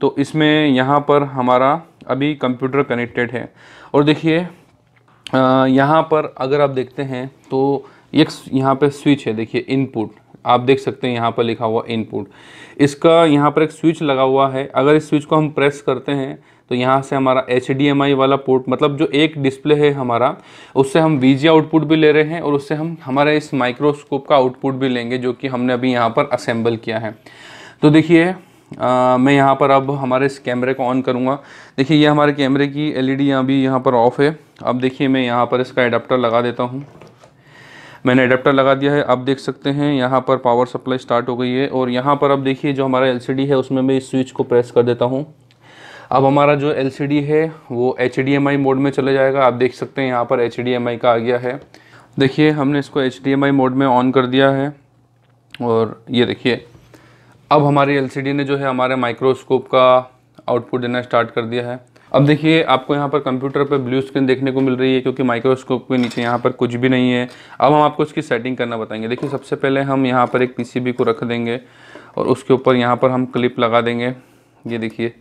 तो इसमें यहाँ पर हमारा अभी कंप्यूटर कनेक्टेड है। और देखिए यहाँ पर अगर आप देखते हैं तो एक यहाँ पर स्विच है, देखिए इनपुट आप देख सकते हैं यहाँ पर लिखा हुआ इनपुट, इसका यहाँ पर एक स्विच लगा हुआ है। अगर इस स्विच को हम प्रेस करते हैं तो यहाँ से हमारा एच डी एम आई वाला पोर्ट, मतलब जो एक डिस्प्ले है हमारा, उससे हम वी जी ए आउटपुट भी ले रहे हैं और उससे हम हमारे इस माइक्रोस्कोप का आउटपुट भी लेंगे जो कि हमने अभी यहाँ पर असेंबल किया है। तो देखिए मैं यहाँ पर अब हमारे इस कैमरे को ऑन करूँगा। देखिए ये हमारे कैमरे की एल ई डी अभी यहाँ पर ऑफ है। अब देखिए मैं यहाँ पर इसका एडाप्टर लगा देता हूँ। मैंने एडाप्टर लगा दिया है। आप देख सकते हैं यहाँ पर पावर सप्लाई स्टार्ट हो गई है और यहाँ पर अब देखिए जो हमारा एलसीडी है उसमें मैं इस स्विच को प्रेस कर देता हूँ। अब हमारा जो एलसीडी है वो H D M I mode में चले जाएगा। आप देख सकते हैं यहाँ पर एच डी एम आई का आ गया है। देखिए हमने इसको H D M I mode में ऑन कर दिया है और ये देखिए अब हमारी एलसीडी ने जो है हमारे माइक्रोस्कोप का आउटपुट देना स्टार्ट कर दिया है। अब देखिए आपको यहाँ पर कंप्यूटर पर ब्लू स्क्रीन देखने को मिल रही है क्योंकि माइक्रोस्कोप के नीचे यहाँ पर कुछ भी नहीं है। अब हम आपको इसकी सेटिंग करना बताएंगे। देखिए सबसे पहले हम यहाँ पर एक पी सी बी को रख देंगे और उसके ऊपर यहाँ पर हम क्लिप लगा देंगे। ये देखिए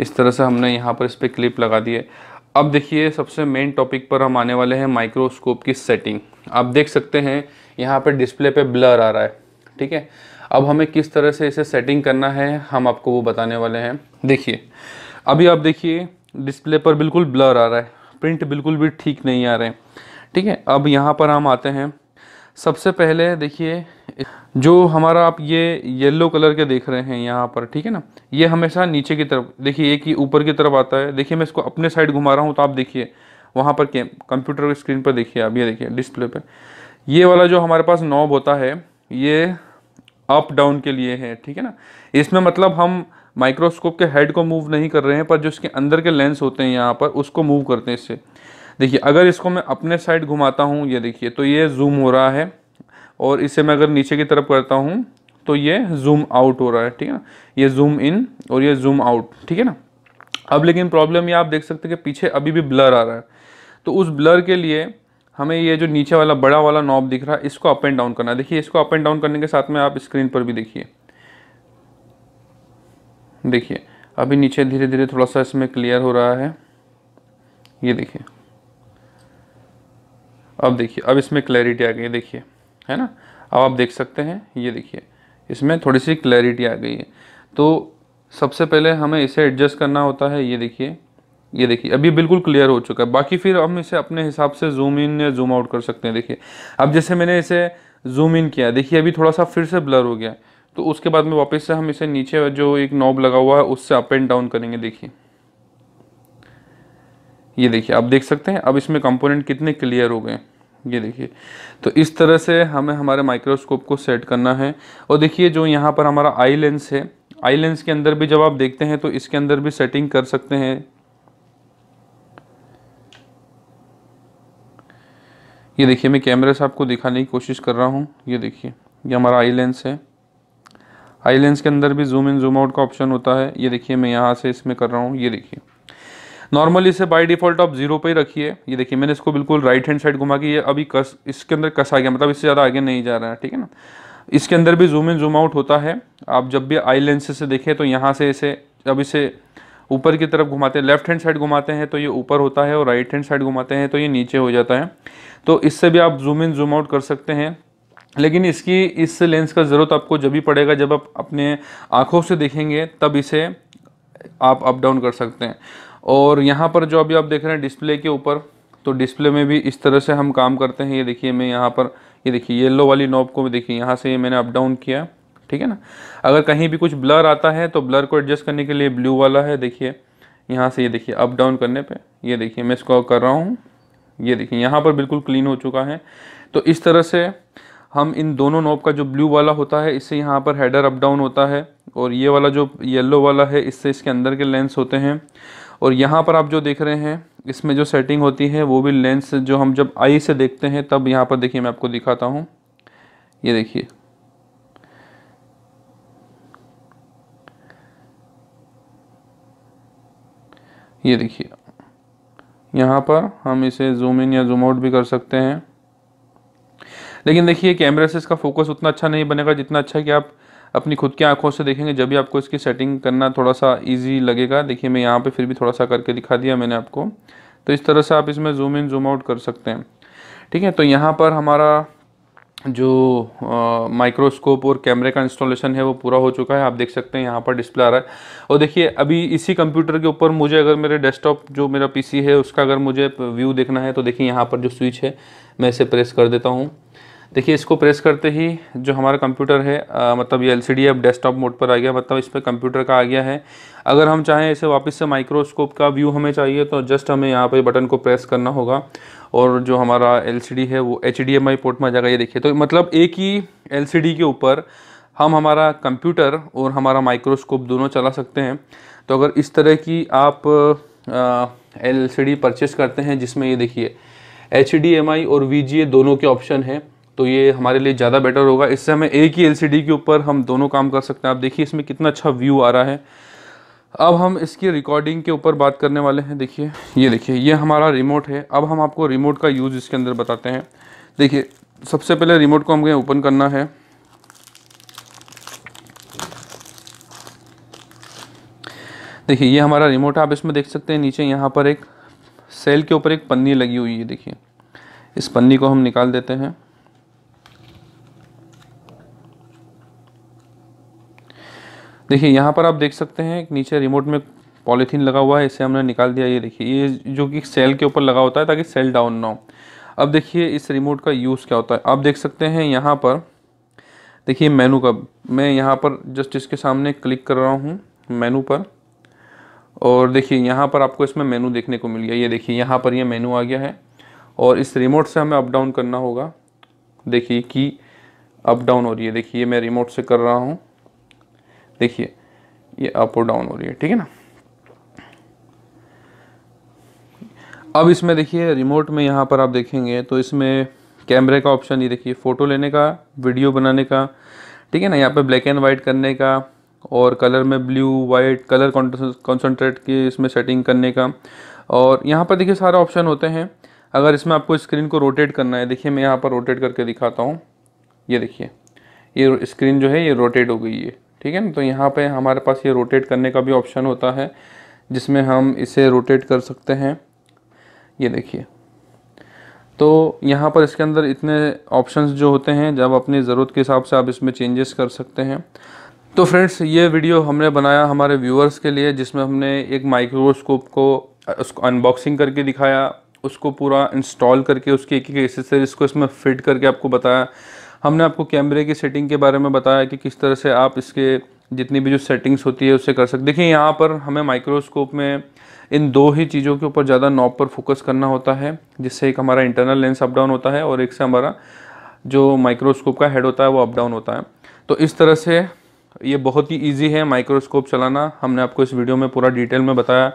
इस तरह से हमने यहाँ पर इस पर क्लिप लगा दी है। अब देखिए सबसे मेन टॉपिक पर हम आने वाले हैं, माइक्रोस्कोप की सेटिंग। आप देख सकते हैं यहाँ पर डिस्प्ले पर ब्लर आ रहा है, ठीक है। अब हमें किस तरह से इसे सेटिंग करना है हम आपको वो बताने वाले हैं। देखिए अभी आप देखिए डिस्प्ले पर बिल्कुल ब्लर आ रहा है, प्रिंट बिल्कुल भी ठीक नहीं आ रहे हैं, ठीक है। अब यहाँ पर हम आते हैं। सबसे पहले देखिए जो हमारा आप ये येलो कलर के देख रहे हैं यहाँ पर, ठीक है ना, ये हमेशा नीचे की तरफ, देखिए एक ही ऊपर की तरफ आता है। देखिए मैं इसको अपने साइड घुमा रहा हूँ तो आप देखिए वहाँ पर कंप्यूटर की स्क्रीन पर देखिए, आप ये देखिए डिस्प्ले पर ये वाला जो हमारे पास नॉब होता है ये अप डाउन के लिए है, ठीक है ना। इसमें मतलब हम माइक्रोस्कोप के हेड को मूव नहीं कर रहे हैं, पर जो इसके अंदर के लेंस होते हैं यहाँ पर उसको मूव करते हैं इससे। देखिए अगर इसको मैं अपने साइड घुमाता हूँ, ये देखिए, तो ये जूम हो रहा है और इसे मैं अगर नीचे की तरफ करता हूँ तो ये जूम आउट हो रहा है, ठीक है ना। ये जूम इन और ये जूम आउट, ठीक है ना। अब लेकिन प्रॉब्लम ये आप देख सकते हैं कि पीछे अभी भी ब्लर आ रहा है। तो उस ब्लर के लिए हमें ये जो नीचे वाला बड़ा वाला नॉब दिख रहा है इसको अप एंड डाउन करना है। देखिए इसको अप एंड डाउन करने के साथ में आप स्क्रीन पर भी देखिए, देखिए अभी नीचे धीरे धीरे थोड़ा सा इसमें क्लियर हो रहा है। ये देखिए अब देखिए, अब इसमें क्लैरिटी आ गई है, देखिए है ना। अब आप देख सकते हैं, ये देखिए इसमें थोड़ी सी क्लैरिटी आ गई है। तो सबसे पहले हमें इसे एडजस्ट करना होता है, ये देखिए ये देखिए अभी बिल्कुल क्लियर हो चुका है। बाकी फिर हम इसे अपने हिसाब से जूम इन या जूम आउट कर सकते हैं। देखिए अब जैसे मैंने इसे जूम इन किया, देखिए अभी थोड़ा सा फिर से ब्लर हो गया, तो उसके बाद में वापस से हम इसे नीचे जो एक नॉब लगा हुआ है उससे अप एंड डाउन करेंगे। देखिए ये देखिए आप देख सकते हैं अब इसमें कंपोनेंट कितने क्लियर हो गए, ये देखिए। तो इस तरह से हमें हमारे माइक्रोस्कोप को सेट करना है। और देखिए जो यहाँ पर हमारा आई लेंस है, आई लेंस के अंदर भी जब आप देखते हैं तो इसके अंदर भी सेटिंग कर सकते हैं। ये देखिए मैं कैमरे से आपको दिखाने की कोशिश कर रहा हूँ। ये देखिए ये हमारा आई लेंस है, आई लेंस के अंदर भी जूम इन जूम आउट का ऑप्शन होता है। ये देखिए मैं यहाँ से इसमें कर रहा हूँ, ये देखिए नॉर्मली इसे बाय डिफ़ॉल्ट आप जीरो पे ही रखिए। ये देखिए मैंने इसको बिल्कुल राइट हैंड साइड घुमा के ये अभी कस इसके अंदर कसा गया, मतलब इससे ज़्यादा आगे नहीं जा रहा है, ठीक है ना। इसके अंदर भी जूम इन जूम आउट होता है। आप जब भी आई लेंस से देखें तो यहाँ से इसे जब इसे ऊपर की तरफ घुमाते हैं, लेफ्ट हैंड साइड घुमाते हैं तो ये ऊपर होता है और राइट हैंड साइड घुमाते हैं तो ये नीचे हो जाता है। तो इससे भी आप जूम इन जूम आउट कर सकते हैं, लेकिन इसकी इस लेंस का ज़रूरत आपको जब भी पड़ेगा जब आप अपने आँखों से देखेंगे, तब इसे आप अप डाउन कर सकते हैं। और यहाँ पर जो अभी आप देख रहे हैं डिस्प्ले के ऊपर, तो डिस्प्ले में भी इस तरह से हम काम करते हैं। ये देखिए मैं यहाँ पर ये देखिए येलो वाली नॉब को देखिए यहाँ से ये मैंने अप डाउन किया, ठीक है ना। अगर कहीं भी कुछ ब्लर आता है तो ब्लर को एडजस्ट करने के लिए ब्लू वाला है, देखिए यहाँ से ये देखिए अप डाउन करने पे, ये देखिए मैं इसको कर रहा हूँ, ये देखिए यहाँ पर बिल्कुल क्लीन हो चुका है। तो इस तरह से हम इन दोनों नॉब का जो ब्लू वाला होता है इससे यहाँ पर हेडर अप डाउन होता है, और ये वाला जो येलो वाला है इससे इसके अंदर के लेंस होते हैं। और यहाँ पर आप जो देख रहे हैं इसमें जो सेटिंग होती है वो भी लेंस जो हम जब आई से देखते हैं तब यहाँ पर देखिए मैं आपको दिखाता हूँ। ये देखिए ये देखिए यहाँ पर हम इसे जूम इन या जूम आउट भी कर सकते हैं, लेकिन देखिए कैमरे से इसका फोकस उतना अच्छा नहीं बनेगा जितना अच्छा है कि आप अपनी खुद की आंखों से देखेंगे, जब भी आपको इसकी सेटिंग करना थोड़ा सा इजी लगेगा। देखिए मैं यहाँ पे फिर भी थोड़ा सा करके दिखा दिया मैंने आपको। तो इस तरह से आप इसमें जूम इन जूम आउट कर सकते हैं, ठीक है। तो यहाँ पर हमारा जो माइक्रोस्कोप और कैमरे का इंस्टॉलेशन है वो पूरा हो चुका है। आप देख सकते हैं यहाँ पर डिस्प्ले आ रहा है। और देखिए अभी इसी कंप्यूटर के ऊपर मुझे अगर मेरे डेस्कटॉप जो मेरा पीसी है उसका अगर मुझे व्यू देखना है तो देखिए यहाँ पर जो स्विच है मैं इसे प्रेस कर देता हूँ। देखिए इसको प्रेस करते ही जो हमारा कंप्यूटर है आ, मतलब ये एलसीडी अब डेस्कटॉप मोड पर आ गया, मतलब इस पर कंप्यूटर का आ गया है। अगर हम चाहें इसे वापस से माइक्रोस्कोप का व्यू हमें चाहिए तो जस्ट हमें यहाँ पे बटन को प्रेस करना होगा, और जो हमारा एलसीडी है वो एचडीएमआई पोर्ट में आ जाएगा। ये देखिए तो मतलब एक ही एलसीडी के ऊपर हम हमारा कंप्यूटर और हमारा माइक्रोस्कोप दोनों चला सकते हैं। तो अगर इस तरह की आप एलसीडी परचेस करते हैं जिसमें ये देखिए एचडीएमआई और वीजीए दोनों के ऑप्शन हैं, तो ये हमारे लिए ज़्यादा बेटर होगा। इससे हमें एक ही एलसीडी के ऊपर हम दोनों काम कर सकते हैं। आप देखिए इसमें कितना अच्छा व्यू आ रहा है। अब हम इसकी रिकॉर्डिंग के ऊपर बात करने वाले हैं। देखिए ये देखिए ये हमारा रिमोट है। अब हम आपको रिमोट का यूज़ इसके अंदर बताते हैं। देखिए सबसे पहले रिमोट को हमें ओपन करना है। देखिए ये हमारा रिमोट है। आप इसमें देख सकते हैं नीचे यहाँ पर एक सेल के ऊपर एक पन्नी लगी हुई है। देखिए इस पन्नी को हम निकाल देते हैं। देखिए यहाँ पर आप देख सकते हैं नीचे रिमोट में पॉलीथीन लगा हुआ है, इसे हमने निकाल दिया। ये देखिए ये जो कि सेल के ऊपर लगा होता है ताकि सेल डाउन ना हो। अब देखिए इस रिमोट का यूज़ क्या होता है। आप देख सकते हैं यहाँ पर देखिए मेनू का, मैं यहाँ पर जस्ट इसके सामने क्लिक कर रहा हूँ मेनू पर, और देखिए यहाँ पर आपको इसमें मेनू देखने को मिल गया। ये देखिए यहाँ पर यह मेनू आ गया है, और इस रिमोट से हमें अप डाउन करना होगा। देखिए कि अप डाउन हो रही है। देखिए मैं रिमोट से कर रहा हूँ, देखिए ये अप और डाउन हो रही है, ठीक है ना। अब इसमें देखिए रिमोट में यहाँ पर आप देखेंगे तो इसमें कैमरे का ऑप्शन, ये देखिए फ़ोटो लेने का, वीडियो बनाने का, ठीक है ना। यहाँ पे ब्लैक एंड वाइट करने का, और कलर में ब्लू वाइट कलर कॉन्सेंट्रेट की इसमें सेटिंग करने का, और यहाँ पर देखिए सारे ऑप्शन होते हैं। अगर इसमें आपको स्क्रीन को रोटेट करना है, देखिए मैं यहाँ पर रोटेट करके दिखाता हूँ। ये देखिए ये स्क्रीन जो है ये रोटेट हो गई है, ठीक है ना। तो यहाँ पे हमारे पास ये रोटेट करने का भी ऑप्शन होता है जिसमें हम इसे रोटेट कर सकते हैं। ये देखिए तो यहाँ पर इसके अंदर इतने ऑप्शंस जो होते हैं, जब अपनी ज़रूरत के हिसाब से आप इसमें चेंजेस कर सकते हैं। तो फ्रेंड्स, ये वीडियो हमने बनाया हमारे व्यूअर्स के लिए, जिसमें हमने एक माइक्रोस्कोप को उसको अनबॉक्सिंग करके दिखाया, उसको पूरा इंस्टॉल करके उसकी एक एक एक्सेसरीज को इसमें फिट करके आपको बताया। हमने आपको कैमरे की सेटिंग के बारे में बताया कि किस तरह से आप इसके जितनी भी जो सेटिंग्स होती है उससे कर सकते। देखिए यहाँ पर हमें माइक्रोस्कोप में इन दो ही चीज़ों के ऊपर ज़्यादा नॉब पर फोकस करना होता है, जिससे एक हमारा इंटरनल लेंस अप डाउन होता है और एक से हमारा जो माइक्रोस्कोप का हेड होता है वो अप डाउन होता है। तो इस तरह से ये बहुत ही ईजी है माइक्रोस्कोप चलाना। हमने आपको इस वीडियो में पूरा डिटेल में बताया।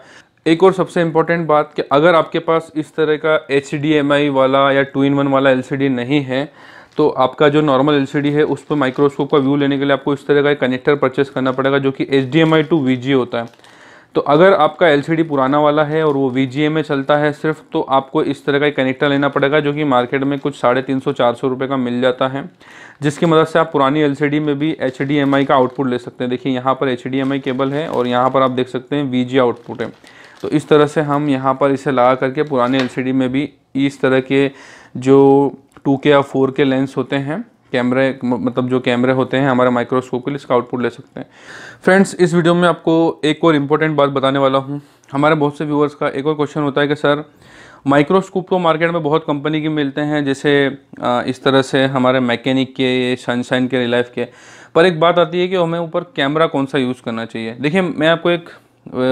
एक और सबसे इम्पॉर्टेंट बात कि अगर आपके पास इस तरह का एच डी एम आई वाला या टू इन वन वाला एल सी डी नहीं है, तो आपका जो नॉर्मल एल सी डी है उस पर माइक्रोस्कोप का व्यू लेने के लिए आपको इस तरह का एक कनेक्टर परचेस करना पड़ेगा, जो कि H D M I to V G होता है। तो अगर आपका एल सी डी पुराना वाला है और वो वी जी ए में चलता है सिर्फ, तो आपको इस तरह का एक कनेक्टर लेना पड़ेगा, जो कि मार्केट में कुछ साढ़े तीन सौ चार सौ रुपये का मिल जाता है, जिसकी मदद से आप पुरानी एल सी डी में भी एच डी एम आई का आउटपुट ले सकते हैं। देखिए यहाँ पर H D M I cable है और यहाँ पर आप देख सकते हैं वी जी ए आउटपुट है। तो इस तरह से हम यहाँ पर इसे लगा करके पुराने एल सी डी में भी इस तरह के जो टू के या फोर के लेंस होते हैं कैमरे, मतलब जो कैमरे होते हैं हमारे माइक्रोस्कोप के लिए, इसका आउटपुट ले सकते हैं। फ्रेंड्स, इस वीडियो में आपको एक और इम्पोर्टेंट बात बताने वाला हूँ। हमारे बहुत से व्यूअर्स का एक और क्वेश्चन होता है कि सर, माइक्रोस्कोप तो मार्केट में बहुत कंपनी के मिलते हैं, जैसे इस तरह से हमारे मैकेनिक के, सनशाइन के, रिलाइफ के, पर एक बात आती है कि हमें ऊपर कैमरा कौन सा यूज़ करना चाहिए। देखिए, मैं आपको एक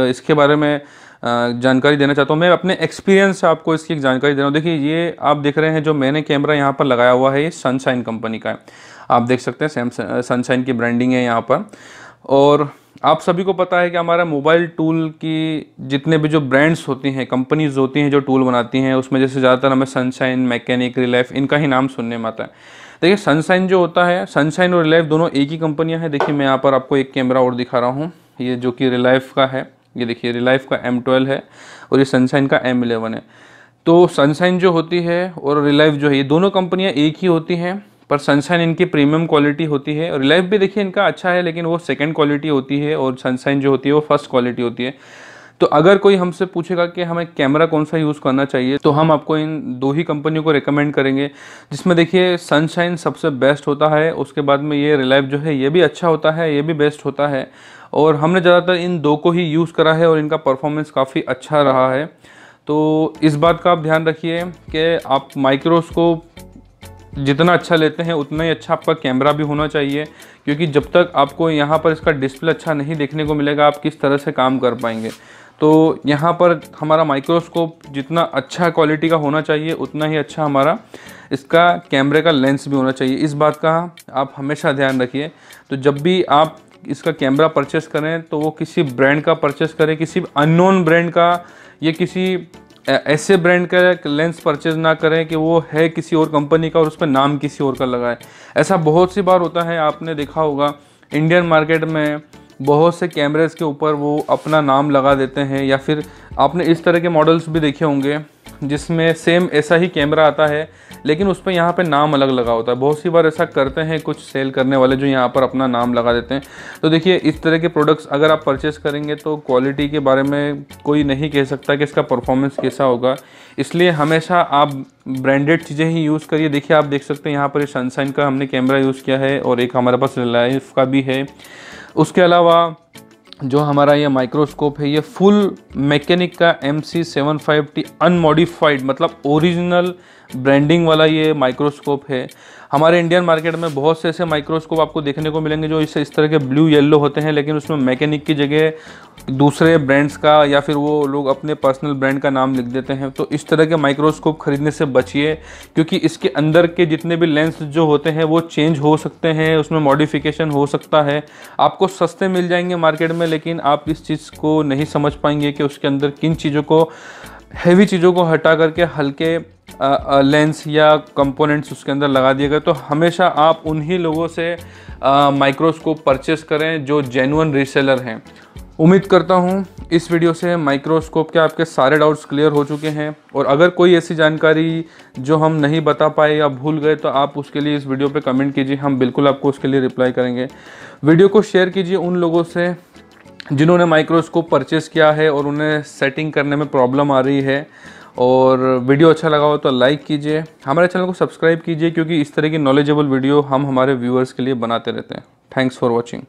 इसके बारे में जानकारी देना चाहता हूँ, मैं अपने एक्सपीरियंस से आपको इसकी एक जानकारी दे रहा हूँ। देखिए, ये आप देख रहे हैं जो मैंने कैमरा यहाँ पर लगाया हुआ है, ये सनशाइन कंपनी का है। आप देख सकते हैं सनशाइन की ब्रांडिंग है यहाँ पर। और आप सभी को पता है कि हमारा मोबाइल टूल की जितने भी जो ब्रांड्स होती हैं, कंपनीज होती हैं जो टूल बनाती हैं, उसमें जैसे ज़्यादातर हमें सनशाइन, मैकेनिक, रिलाइफ, इनका ही नाम सुनने में आता है। देखिए, सनशाइन जो होता है, सनशाइन और रिलाइफ दोनों एक ही कंपनियाँ हैं। देखिए, मैं यहाँ पर आपको एक कैमरा और दिखा रहा हूँ, ये जो कि रिलाइफ का है। ये देखिए, रिलाइफ का एम ट्वेल्व है और ये सनशाइन का एम इलेवन है। तो सनशाइन जो होती है और रिलाइफ जो है, ये दोनों कंपनियां एक ही होती हैं, पर सनशाइन इनकी प्रीमियम क्वालिटी होती है। रिलाइफ भी देखिए इनका अच्छा है, लेकिन वो सेकंड क्वालिटी होती है और सनशाइन जो होती है वो फर्स्ट क्वालिटी होती है। तो अगर कोई हमसे पूछेगा कि हमें कैमरा कौन सा यूज़ करना चाहिए, तो हम आपको इन दो ही कंपनियों को रिकमेंड करेंगे, जिसमें देखिए सनशाइन सबसे बेस्ट होता है, उसके बाद में ये रिलाइफ जो है ये भी अच्छा होता है, ये भी बेस्ट होता है। और हमने ज़्यादातर इन दो को ही यूज़ करा है और इनका परफॉर्मेंस काफ़ी अच्छा रहा है। तो इस बात का आप ध्यान रखिए कि आप माइक्रोस्कोप जितना अच्छा लेते हैं, उतना ही अच्छा आपका कैमरा भी होना चाहिए, क्योंकि जब तक आपको यहाँ पर इसका डिस्प्ले अच्छा नहीं देखने को मिलेगा, आप किस तरह से काम कर पाएंगे। तो यहाँ पर हमारा माइक्रोस्कोप जितना अच्छा क्वालिटी का होना चाहिए, उतना ही अच्छा हमारा इसका कैमरे का लेंस भी होना चाहिए। इस बात का आप हमेशा ध्यान रखिए। तो जब भी आप इसका कैमरा परचेस करें, तो वो किसी ब्रांड का परचेस करें, किसी अननोन ब्रांड का, ये किसी ऐसे ब्रांड का लेंस परचेस ना करें कि वो है किसी और कंपनी का और उस पर नाम किसी और का लगाए। ऐसा बहुत सी बार होता है, आपने देखा होगा इंडियन मार्केट में बहुत से कैमरेज़ के ऊपर वो अपना नाम लगा देते हैं, या फिर आपने इस तरह के मॉडल्स भी देखे होंगे जिसमें सेम ऐसा ही कैमरा आता है, लेकिन उस पर यहाँ पे नाम अलग लगा होता है। बहुत सी बार ऐसा करते हैं कुछ सेल करने वाले, जो यहाँ पर अपना नाम लगा देते हैं। तो देखिए, इस तरह के प्रोडक्ट्स अगर आप परचेस करेंगे, तो क्वालिटी के बारे में कोई नहीं कह सकता कि इसका परफॉर्मेंस कैसा होगा, इसलिए हमेशा आप ब्रांडेड चीज़ें ही यूज़ करिए। देखिए, आप देख सकते हैं यहाँ पर ये सनशाइन का हमने कैमरा यूज़ किया है और एक हमारे पास रिलाइफ का भी है। उसके अलावा जो हमारा ये माइक्रोस्कोप है, ये फुल मैकेनिक का M C seven five T unmodified, मतलब ओरिजिनल ब्रांडिंग वाला ये माइक्रोस्कोप है। हमारे इंडियन मार्केट में बहुत से ऐसे माइक्रोस्कोप आपको देखने को मिलेंगे जो इस इस तरह के ब्लू येलो होते हैं, लेकिन उसमें मैकेनिक की जगह दूसरे ब्रांड्स का या फिर वो लोग अपने पर्सनल ब्रांड का नाम लिख देते हैं। तो इस तरह के माइक्रोस्कोप खरीदने से बचिए, क्योंकि इसके अंदर के जितने भी लेंस जो होते हैं वो चेंज हो सकते हैं, उसमें मॉडिफिकेशन हो सकता है। आपको सस्ते मिल जाएंगे मार्केट में, लेकिन आप इस चीज़ को नहीं समझ पाएंगे कि उसके अंदर किन चीज़ों को, हैवी चीज़ों को हटा करके हल्के लेंस या कंपोनेंट्स उसके अंदर लगा दिए गए। तो हमेशा आप उन्हीं लोगों से माइक्रोस्कोप परचेस करें जो जेन्युइन रीसेलर हैं। उम्मीद करता हूँ इस वीडियो से माइक्रोस्कोप के आपके सारे डाउट्स क्लियर हो चुके हैं, और अगर कोई ऐसी जानकारी जो हम नहीं बता पाए या भूल गए, तो आप उसके लिए इस वीडियो पे कमेंट कीजिए, हम बिल्कुल आपको उसके लिए रिप्लाई करेंगे। वीडियो को शेयर कीजिए उन लोगों से जिन्होंने माइक्रोस्कोप परचेस किया है और उन्हें सेटिंग करने में प्रॉब्लम आ रही है, और वीडियो अच्छा लगा हो तो लाइक कीजिए, हमारे चैनल को सब्सक्राइब कीजिए, क्योंकि इस तरह की नॉलेजेबल वीडियो हम हमारे व्यूअर्स के लिए बनाते रहते हैं। Thanks for watching.